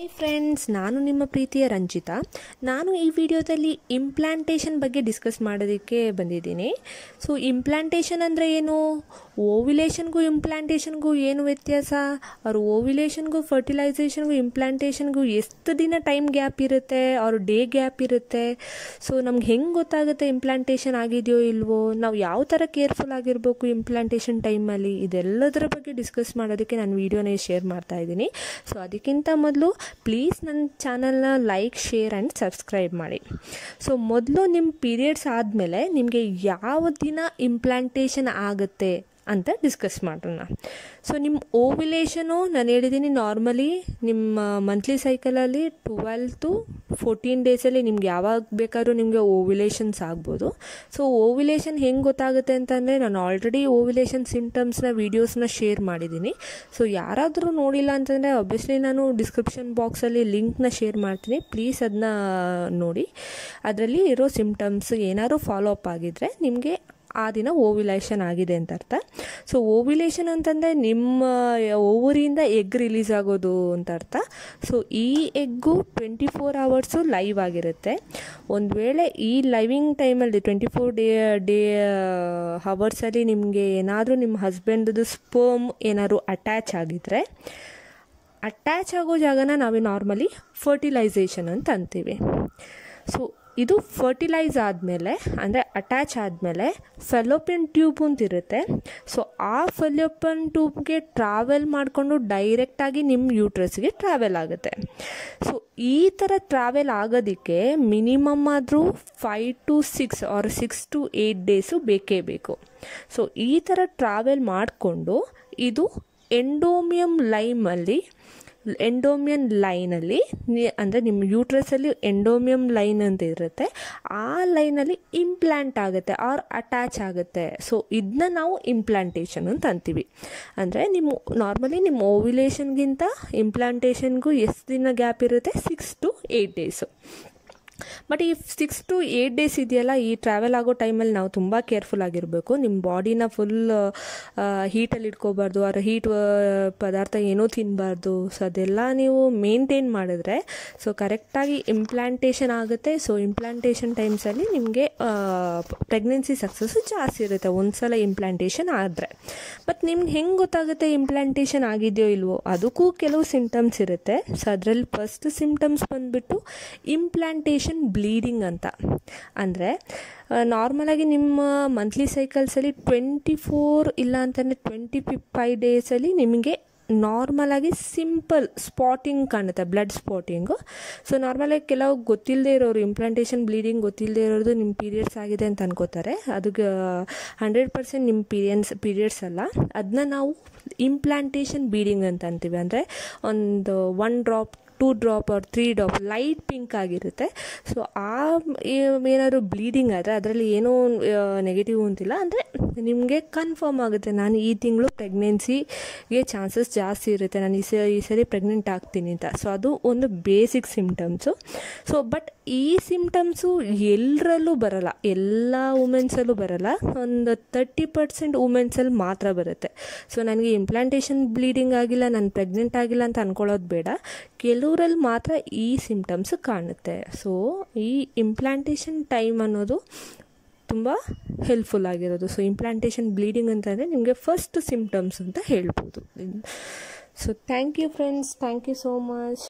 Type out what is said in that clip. Hey friends, Nanu Pritiya Ranjita. Nanu ee video dalli implantation ಬಗ್ಗೆ discuss ಮಾಡೋದಕ್ಕೆ ಬಂದಿದ್ದೀನಿ. So implantation ಅಂದ್ರೆ ಏನು? Ovulation ಗೂ implantation ಗೂ ಏನು ವ್ಯತ್ಯಾಸ? ಆರ್ ovulation ಗೂ fertilization ಗೂ implantation ಗೂ ಎಷ್ಟು ದಿನ time gap ಇರುತ್ತೆ? ಆರ್ day gap ಇರುತ್ತೆ? So ನಮಗೆ ಹೆಂಗೆ ಗೊತ್ತಾಗುತ್ತೆ implantation ಆಗಿದೆಯೋ ಇಲ್ವೋ? ನಾವು ಯಾವ ತರ careful ಆಗಿರಬೇಕು implantation time ಅಲ್ಲಿ? ಇದೆಲ್ಲದರ ಬಗ್ಗೆ ಡಿಸ್ಕಸ್ ಮಾಡೋದಕ್ಕೆ ನಾನು ವಿಡಿಯೋನೇ ಶೇರ್ ಮಾಡ್ತಾ ಇದ್ದೀನಿ. So ಅದಕ್ಕಿಂತ ಮೊದಲು please nan channel na like, share and subscribe maadi. So modlu nim periods aadmele nimge yav dina implantation agutte anta discuss madrona. So nim ovulation nan helidini normally nim monthly cycle alli 12 to 14 days alli nimge yavag bekaru nimge ovulations agbodu. So ovulation henge gottagutte antandre nan already ovulation symptoms na videos na share madidini. So yaradru nodilla antandre obviously nanu description box alli link na share martini, please adna nodi. Adralli iro symptoms yenaru follow up agidre nimge आदिना ovulation आಗಿದೆ ಅಂತ ಅರ್ಥ. So ovulation ಅಂತಂದ್ರೆ ನಿಮ್ಮ ovary ಇಂದ egg release ಆಗೋದು ಅಂತ ಅರ್ಥ. So ಈ egg 24 hours live ಆಗಿರುತ್ತೆ. ಒಂದು ವೇಳೆ ಈ ಲೈವಿಂಗ್ ಟೈಮ್ ಅಲ್ಲಿ 24 hours ಅಲ್ಲಿ ನಿಮಗೆ ಏನಾದರೂ ನಿಮ್ಮ ಹಸ್ಬೆಂಡ್ ದು sperm ಏನಾದರೂ ಅಟ್ಯಾಚ್ ಆಗಿದ್ರೆ ಅಟ್ಯಾಚ್ ಆಗೋ ಜಾಗನ ನಾವು ನಾರ್ಮಲಿ ಫರ್ಟಿಲೈಸೇಷನ್ ಅಂತ ಅಂತೀವಿ. So ಇದು ಫರ್ಟಿಲೈಸ್ ಆದಮೇಲೆ ಅಂದರೆ ಅಟ್ಯಾಚ್ ಆದಮೇಲೆ ಫೆಲೋಪಿಯನ್ ಟ್ಯೂಬ್ ಅಂತ ಇರುತ್ತೆ. ಸೊ ಆ ಫೆಲೋಪಿಯನ್ ಟ್ಯೂಬ್ಗೆ ಟ್ರಾವೆಲ್ ಮಾಡಿಕೊಂಡು ಡೈರೆಕ್ಟಾಗಿ ನಿಮ್ಮ ಯೂಟ್ರಸ್ಗೆ ಟ್ರಾವೆಲ್ ಆಗುತ್ತೆ. ಸೊ ಈ ಥರ ಟ್ರಾವೆಲ್ ಆಗೋದಕ್ಕೆ ಮಿನಿಮಮ್ ಆದರೂ 5 to 6 ಆರ್ 6 to 8 ಡೇಸು ಬೇಕೇ ಬೇಕು. ಸೊ ಈ ಥರ ಟ್ರಾವೆಲ್ ಮಾಡಿಕೊಂಡು ಇದು ಎಂಡೋಮಿಯನ್ ಲೈನಲ್ಲಿ ಅಂದರೆ ನಿಮ್ಮ ಯೂಟ್ರಸಲ್ಲಿ ಎಂಡೋಮಿಯಮ್ ಲೈನ್ ಅಂತ ಇರುತ್ತೆ, ಆ ಲೈನಲ್ಲಿ ಇಂಪ್ಲಾಂಟ್ ಆಗುತ್ತೆ ಆರ್ ಅಟ್ಯಾಚ್ ಆಗುತ್ತೆ. ಸೊ ಇದನ್ನ ನಾವು ಇಂಪ್ಲಾಂಟೇಷನ್ ಅಂತ ಅಂತೀವಿ. ಅಂದರೆ ನಿಮ್ಮ ನಾರ್ಮಲಿ ನಿಮ್ಮ ಓವ್ಯುಲೇಷನ್ಗಿಂತ ಇಂಪ್ಲಾಂಟೇಷನ್ಗೂ ಎಷ್ಟು ದಿನ ಗ್ಯಾಪ್ ಇರುತ್ತೆ? 6 to 8 ಡೇಸು. ಬಟ್ ಈ 6 to 8 ಡೇಸ್ ಇದೆಯಲ್ಲ, ಈ ಟ್ರಾವೆಲ್ ಆಗೋ ಟೈಮಲ್ಲಿ ನಾವು ತುಂಬ ಕೇರ್ಫುಲ್ ಆಗಿರಬೇಕು. ನಿಮ್ಮ ಬಾಡಿನ ಫುಲ್ ಹೀಟಲ್ಲಿ ಇಟ್ಕೋಬಾರ್ದು, ಆರ ಹೀಟ್ ಪದಾರ್ಥ ಏನೂ ತಿನ್ನಬಾರ್ದು. ಸೊ ಅದೆಲ್ಲ ನೀವು ಮೇಂಟೈನ್ ಮಾಡಿದ್ರೆ ಸೊ ಕರೆಕ್ಟಾಗಿ ಇಂಪ್ಲಾಂಟೇಷನ್ ಆಗುತ್ತೆ. ಸೊ ಇಂಪ್ಲಾಂಟೇಷನ್ ಟೈಮ್ಸಲ್ಲಿ ನಿಮಗೆ ಪ್ರೆಗ್ನೆನ್ಸಿ ಸಕ್ಸಸ್ಸು ಜಾಸ್ತಿ ಇರುತ್ತೆ ಒಂದು ಸಲ ಇಂಪ್ಲಾಂಟೇಷನ್ ಆದರೆ. ಬಟ್ ನಿಮ್ಗೆ ಹೆಂಗೆ ಗೊತ್ತಾಗುತ್ತೆ ಇಂಪ್ಲಾಂಟೇಷನ್ ಆಗಿದೆಯೋ ಇಲ್ವೋ? ಅದಕ್ಕೂ ಕೆಲವು ಸಿಂಪ್ಟಮ್ಸ್ ಇರುತ್ತೆ. ಸೊ ಅದರಲ್ಲಿ ಫಸ್ಟ್ ಸಿಂಪ್ಟಮ್ಸ್ ಬಂದುಬಿಟ್ಟು ಇಂಪ್ಲಾಂಟೇಷನ್ ಬ್ಲೀಡಿಂಗ್ ಅಂತ. ಅಂದರೆ ನಾರ್ಮಲ್ ಆಗಿ ನಿಮ್ಮ ಮಂತ್ಲಿ ಸೈಕಲ್ಸಲ್ಲಿ 24 ಇಲ್ಲ ಅಂತಂದರೆ 25 ಡೇಸಲ್ಲಿ ನಿಮಗೆ ನಾರ್ಮಲ್ ಆಗಿ ಸಿಂಪಲ್ ಸ್ಪಾಟಿಂಗ್ ಕಾಣುತ್ತೆ, ಬ್ಲಡ್ ಸ್ಪಾಟಿಂಗು. ಸೊ ನಾರ್ಮಲಾಗಿ ಕೆಲವು ಗೊತ್ತಿಲ್ಲದೆ ಇರೋರು ಇಂಪ್ಲಾಂಟೇಷನ್ ಬ್ಲೀಡಿಂಗ್ ಗೊತ್ತಿಲ್ಲದೆ ಇರೋದು ನಿಮ್ಮ ಪೀರಿಯಡ್ಸ್ ಆಗಿದೆ ಅಂತ ಅನ್ಕೋತಾರೆ. ಅದು 100% ನಿಮ್ಮ ಪೀರಿಯಡ್ಸ್ ಅಲ್ಲ, ಅದನ್ನ ನಾವು ಇಂಪ್ಲಾಂಟೇಷನ್ ಬ್ಲೀಡಿಂಗ್ ಅಂತ ಅಂತೀವಿ. ಅಂದರೆ ಒಂದು 1 drop 2 drop or 3 drop light pink ಆಗಿರುತ್ತೆ. ಸೊ ಆ ಏನಾದರೂ ಬ್ಲೀಡಿಂಗ್ ಆದರೆ ಅದರಲ್ಲಿ ಏನೂ ನೆಗೆಟಿವ್ ಅಂತಿಲ್ಲ, ಅಂದರೆ ನಿಮಗೆ ಕನ್ಫರ್ಮ್ ಆಗುತ್ತೆ ನಾನು ಈ ತಿಂಗಳು ಪ್ರೆಗ್ನೆನ್ಸಿಗೆ ಚಾನ್ಸಸ್ ಜಾಸ್ತಿ ಇರುತ್ತೆ, ನಾನು ಈ ಸರಿ ಪ್ರೆಗ್ನೆಂಟ್ ಆಗ್ತೀನಿ ಅಂತ. ಸೊ ಅದು ಒಂದು ಬೇಸಿಕ್ ಸಿಂಪ್ಟಮ್ಸು. ಸೊ ಬಟ್ ಈ ಸಿಂಪ್ಟಮ್ಸು ಎಲ್ಲರಲ್ಲೂ ಬರಲ್ಲ, ಎಲ್ಲ ವುಮೆನ್ಸಲ್ಲೂ ಬರಲ್ಲ, ಒಂದು 30% ವುಮೆನ್ಸಲ್ಲಿ ಮಾತ್ರ ಬರುತ್ತೆ. ಸೊ ನನಗೆ ಇಂಪ್ಲಾಂಟೇಷನ್ ಬ್ಲೀಡಿಂಗ್ ಆಗಿಲ್ಲ, ನಾನು ಪ್ರೆಗ್ನೆಂಟ್ ಆಗಿಲ್ಲ ಅಂತ ಅಂದ್ಕೊಳ್ಳೋದು ಬೇಡ, ಕೆಲವರಲ್ಲಿ ಮಾತ್ರ ಈ ಸಿಂಪ್ಟಮ್ಸ್ ಕಾಣುತ್ತೆ. ಸೊ ಈ ಇಂಪ್ಲಾಂಟೇಷನ್ ಟೈಮ್ ಅನ್ನೋದು ತುಂಬ ಹೆಲ್ಪ್ಫುಲ್ ಆಗಿರೋದು. ಸೊ ಇಂಪ್ಲಾಂಟೇಷನ್ ಬ್ಲೀಡಿಂಗ್ ಅಂತಂದರೆ ನಿಮಗೆ ಫಸ್ಟ್ ಸಿಂಪ್ಟಮ್ಸ್ ಅಂತ ಹೇಳ್ಬೋದು. So thank you friends, thank you so much.